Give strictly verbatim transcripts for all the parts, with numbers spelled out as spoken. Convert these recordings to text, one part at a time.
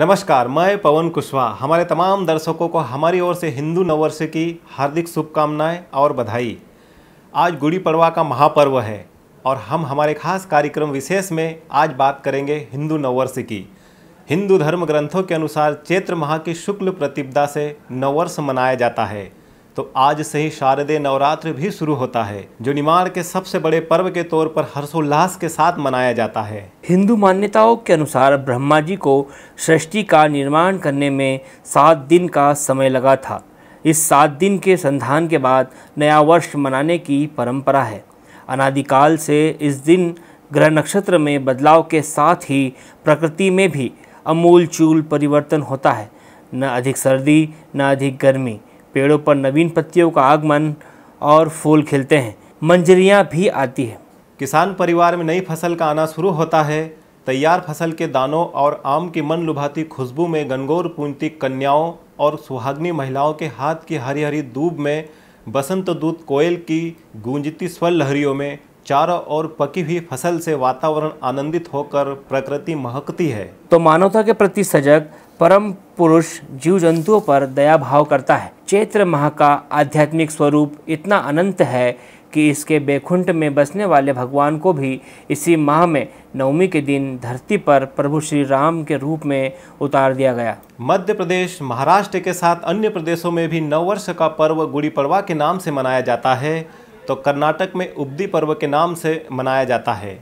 नमस्कार, मैं पवन कुशवाहा हमारे तमाम दर्शकों को हमारी ओर से हिंदू नववर्ष की हार्दिक शुभकामनाएं और बधाई। आज गुड़ी पड़वा का महापर्व है और हम हमारे खास कार्यक्रम विशेष में आज बात करेंगे हिंदू नववर्ष की। हिंदू धर्म ग्रंथों के अनुसार चैत्र माह की शुक्ल प्रतिपदा से नववर्ष मनाया जाता है, तो आज से ही शारदीय नवरात्रि भी शुरू होता है, जो निमाड़ के सबसे बड़े पर्व के तौर पर हर्षोल्लास के साथ मनाया जाता है। हिंदू मान्यताओं के अनुसार ब्रह्मा जी को सृष्टि का निर्माण करने में सात दिन का समय लगा था। इस सात दिन के संधान के बाद नया वर्ष मनाने की परंपरा है। अनादिकाल से इस दिन ग्रह नक्षत्र में बदलाव के साथ ही प्रकृति में भी अमूलचूल परिवर्तन होता है। न अधिक सर्दी न अधिक गर्मी, पेड़ों पर नवीन पत्तियों का आगमन और फूल खिलते हैं, मंजरियाँ भी आती हैं। किसान परिवार में नई फसल का आना शुरू होता है। तैयार फसल के दानों और आम की मन लुभाती खुशबू में गणगौर पूजती कन्याओं और सुहागनी महिलाओं के हाथ की हरी हरी दूब में बसंत दूत कोयल की गूंजती स्वर लहरियों में चारों ओर पकी हुई फसल से वातावरण आनंदित होकर प्रकृति महकती है। तो मानवता के प्रति सजग परम पुरुष जीव जंतुओं पर दया भाव करता है। चैत्र माह का आध्यात्मिक स्वरूप इतना अनंत है कि इसके बैकुंठ में बसने वाले भगवान को भी इसी माह में नवमी के दिन धरती पर प्रभु श्री राम के रूप में उतार दिया गया। मध्य प्रदेश, महाराष्ट्र के साथ अन्य प्रदेशों में भी नववर्ष का पर्व गुड़ी पड़वा के नाम से मनाया जाता है, तो कर्नाटक में उब्दी पर्व के नाम से मनाया जाता है।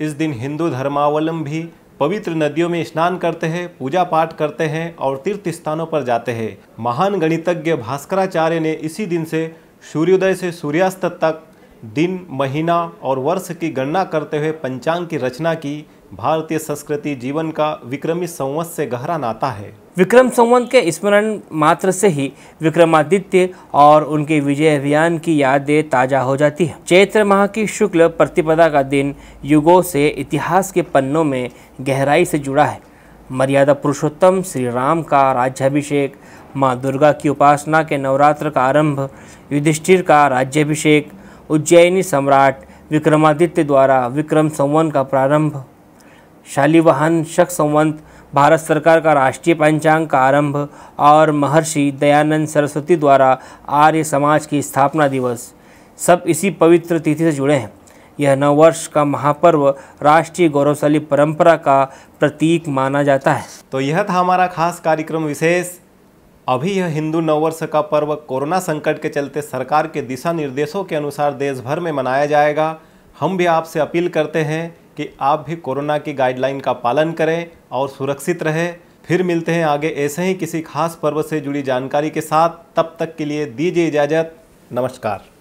इस दिन हिंदू धर्मावलंबी पवित्र नदियों में स्नान करते हैं, पूजा पाठ करते हैं और तीर्थ स्थानों पर जाते हैं। महान गणितज्ञ भास्कराचार्य ने इसी दिन से सूर्योदय से सूर्यास्त तक दिन, महीना और वर्ष की गणना करते हुए पंचांग की रचना की। भारतीय संस्कृति जीवन का विक्रमी संवत से गहरा नाता है। विक्रम संवत के स्मरण मात्र से ही विक्रमादित्य और उनके विजय अभियान की यादें ताज़ा हो जाती है। चैत्र माह की शुक्ल प्रतिपदा का दिन युगों से इतिहास के पन्नों में गहराई से जुड़ा है। मर्यादा पुरुषोत्तम श्री राम का राज्याभिषेक, माँ दुर्गा की उपासना के नवरात्र का आरंभ, युधिष्ठिर का राज्याभिषेक, उज्जैनी सम्राट विक्रमादित्य द्वारा विक्रम संवत का प्रारंभ, शालिवाहन शक संवत भारत सरकार का राष्ट्रीय पंचांग का आरंभ और महर्षि दयानंद सरस्वती द्वारा आर्य समाज की स्थापना दिवस सब इसी पवित्र तिथि से जुड़े हैं। यह नववर्ष का महापर्व राष्ट्रीय गौरवशाली परंपरा का प्रतीक माना जाता है। तो यह था हमारा खास कार्यक्रम विशेष। अभी यह हिंदू नववर्ष का पर्व कोरोना संकट के चलते सरकार के दिशा निर्देशों के अनुसार देश भर में मनाया जाएगा। हम भी आपसे अपील करते हैं कि आप भी कोरोना की गाइडलाइन का पालन करें और सुरक्षित रहें। फिर मिलते हैं आगे ऐसे ही किसी खास पर्व से जुड़ी जानकारी के साथ। तब तक के लिए दीजिए इजाज़त। नमस्कार।